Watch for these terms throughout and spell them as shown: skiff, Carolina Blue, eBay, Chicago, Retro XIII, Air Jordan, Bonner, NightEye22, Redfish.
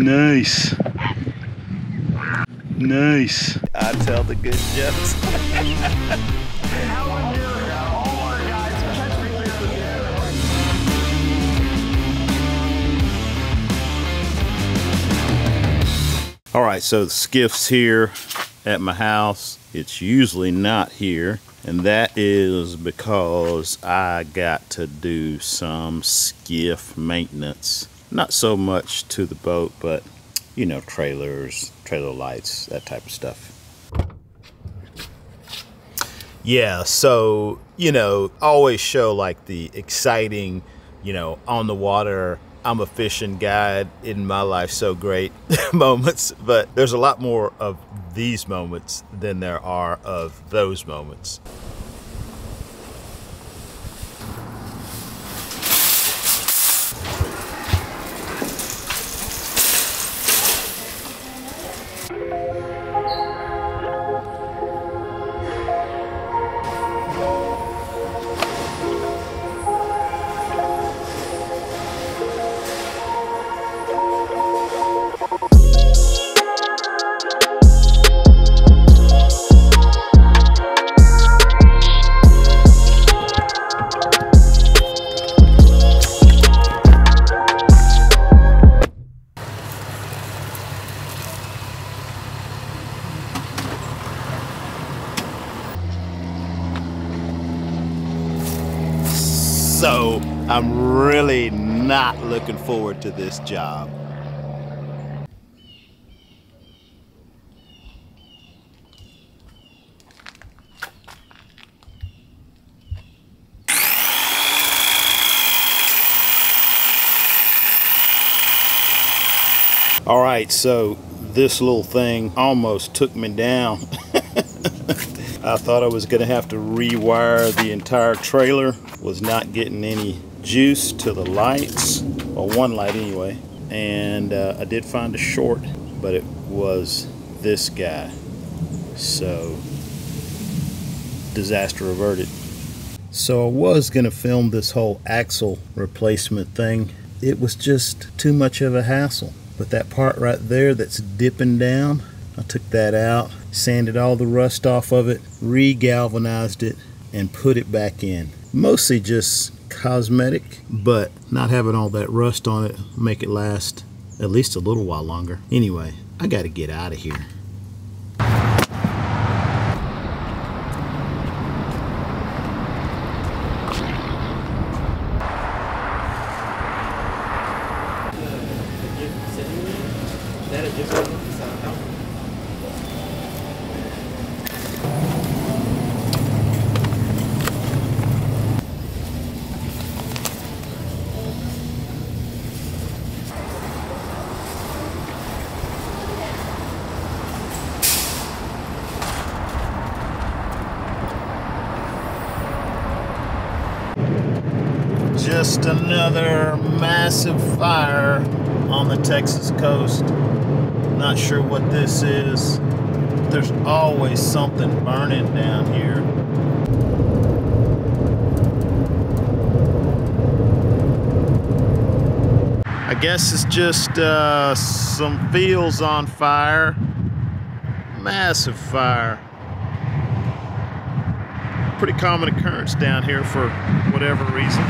Nice. Nice. I tell the good jokes. All right, so the skiff's here at my house. It's usually not here, and that is because I got to do some skiff maintenance. Not so much to the boat, but you know, trailers, trailer lights, that type of stuff. Yeah, so, you know, always show like the exciting, you know, on the water, I'm a fishing guide in my life, so great moments, but there's a lot more of these moments than there are of those moments. So I'm really not looking forward to this job. All right, so this little thing almost took me down. I thought I was gonna have to rewire the entire trailer. Was not getting any juice to the lights, well, one light anyway. And I did find a short, but it was this guy. So, disaster averted. So I was gonna film this whole axle replacement thing. It was just too much of a hassle. But that part right there that's dipping down, I took that out, sanded all the rust off of it, re-galvanized it, and put it back in. Mostly just cosmetic, but not having all that rust on it make it last at least a little while longer. Anyway, I gotta get out of here. Just another massive fire on the Texas coast. Not sure what this is. There's always something burning down here. I guess it's just some fields on fire. Massive fire. Pretty common occurrence down here for whatever reason.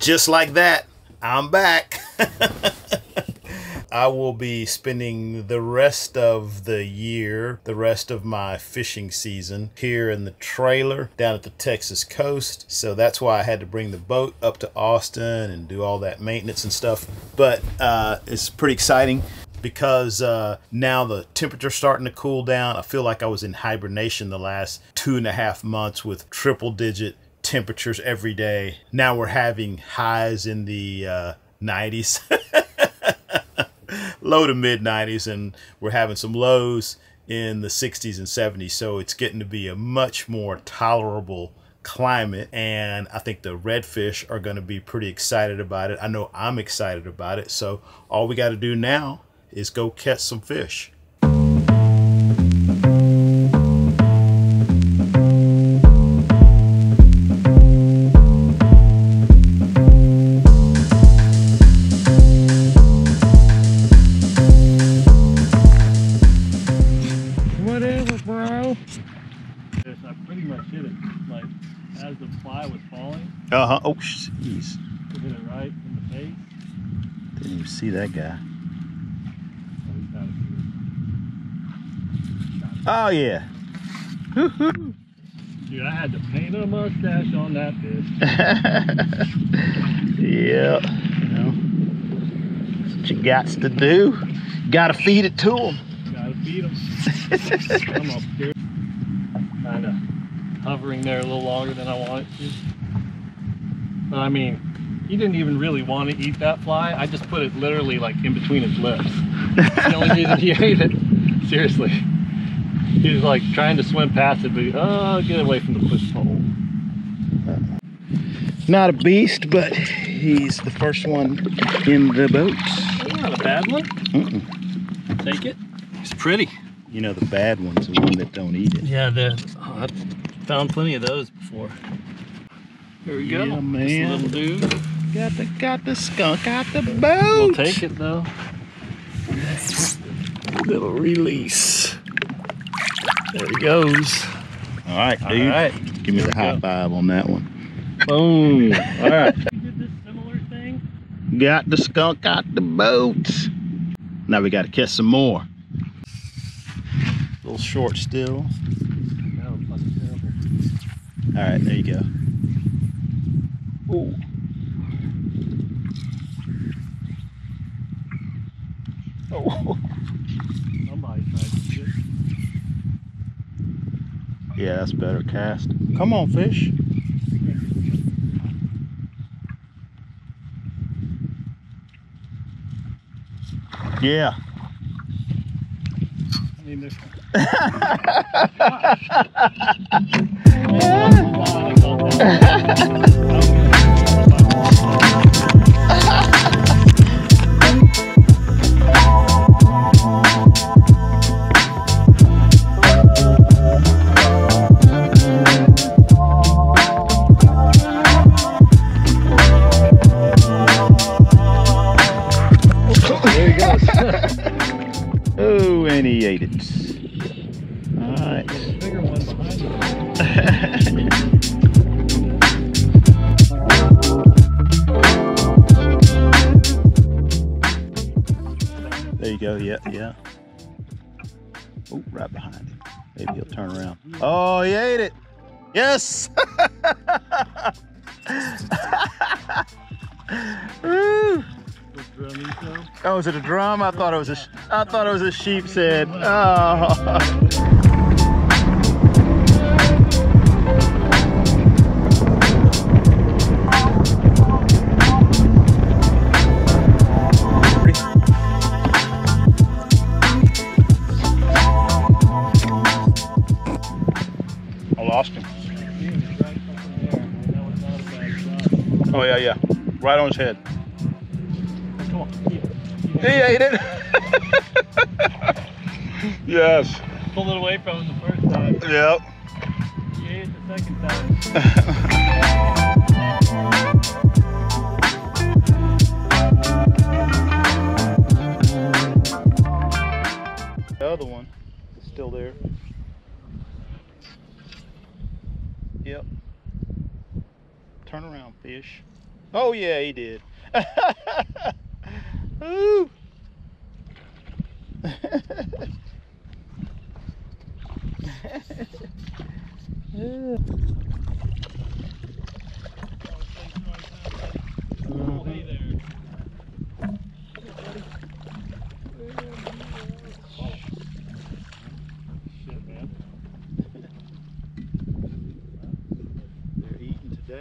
Just like that, I'm back. I will be spending the rest of the year, the rest of my fishing season here in the trailer down at the Texas coast. So that's why I had to bring the boat up to Austin and do all that maintenance and stuff. But it's pretty exciting because now the temperature's starting to cool down. I feel like I was in hibernation the last 2.5 months with triple digit temperatures every day. Now we're having highs in the 90s, low to mid 90s, and we're having some lows in the 60s and 70s. So it's getting to be a much more tolerable climate, and I think the redfish are going to be pretty excited about it. I know I'm excited about it. So all we got to do now is go catch some fish. As the fly was falling. Uh-huh. Oh, jeez. It hit it right in the face. Didn't even see that guy. Oh, yeah. Woo-hoo. Dude, I had to paint a mustache on that bitch. Yeah. You know? That's what you got to do. Gotta feed it to them. Gotta feed them. Come up here. Kind of hovering there a little longer than I wanted to. But I mean, he didn't even really want to eat that fly. I just put it literally like in between his lips. That's the only reason he ate it. Seriously. He was like trying to swim past it, but get away from the push pole. Not a beast, but he's the first one in the boat. Not a bad one. Mm-mm. Take it. It's pretty. You know, the bad one's the one that don't eat it. Yeah, found plenty of those before. Here we go. Yeah, man. This little dude. Got the skunk out the boat. We'll take it though. Little release. There he goes. All right, dude. All right. Give me the high five on that one. Boom. All right. We did this similar thing. Got the skunk out the boat. Now we got to catch some more. A little short still. All right, there you go. Ooh. Oh. Somebody tried to get it. Yeah, that's better cast. Come on, fish. Yeah. I need this one. There he goes. Oh, and he ate it. All right. There's a bigger one behind you. There you go. Yeah, yeah. Oh, right behind him. Maybe he'll turn around. Oh, he ate it. Yes. Woo. Oh, is it a drum? I thought it was a sheep's head. Oh. Oh, yeah, yeah. Right on his head. Come on. He ate it. Yes. Pulled it away from him the first time. Yep. He ate it the second time. The other one is still there. Yep. Turn around, fish. Oh yeah, he did. Ooh.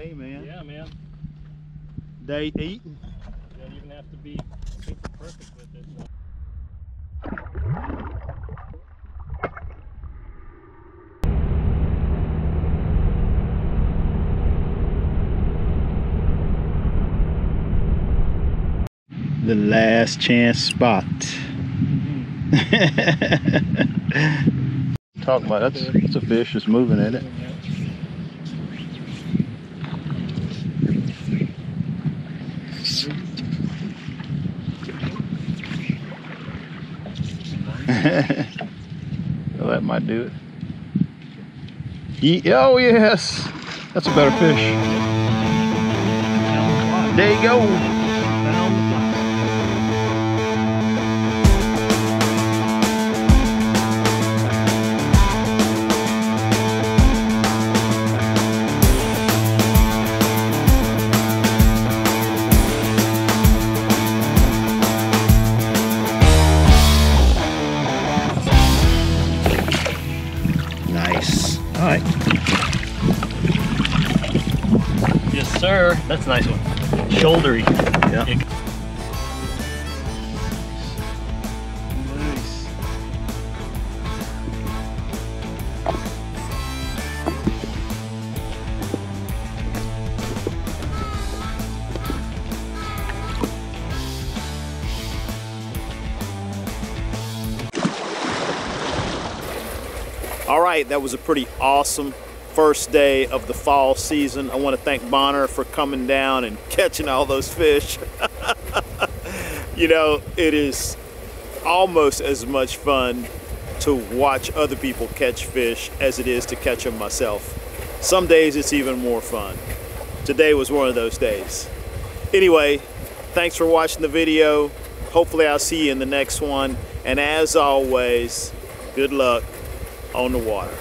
day, man. Yeah, man. Day eating. You don't even have to be super perfect with it. No. The last chance spot. Mm-hmm. Talking about that's a fish that's moving in it. Well, that might do it. Oh yes, that's a better fish. There you go. Sir, that's a nice one. Shouldery. Yeah. Nice. All right, that was a pretty awesome first day of the fall season. I want to thank Bonner for coming down and catching all those fish. You know, it is almost as much fun to watch other people catch fish as it is to catch them myself. Some days it's even more fun. Today was one of those days. Anyway, thanks for watching the video. Hopefully I'll see you in the next one. And as always, good luck on the water.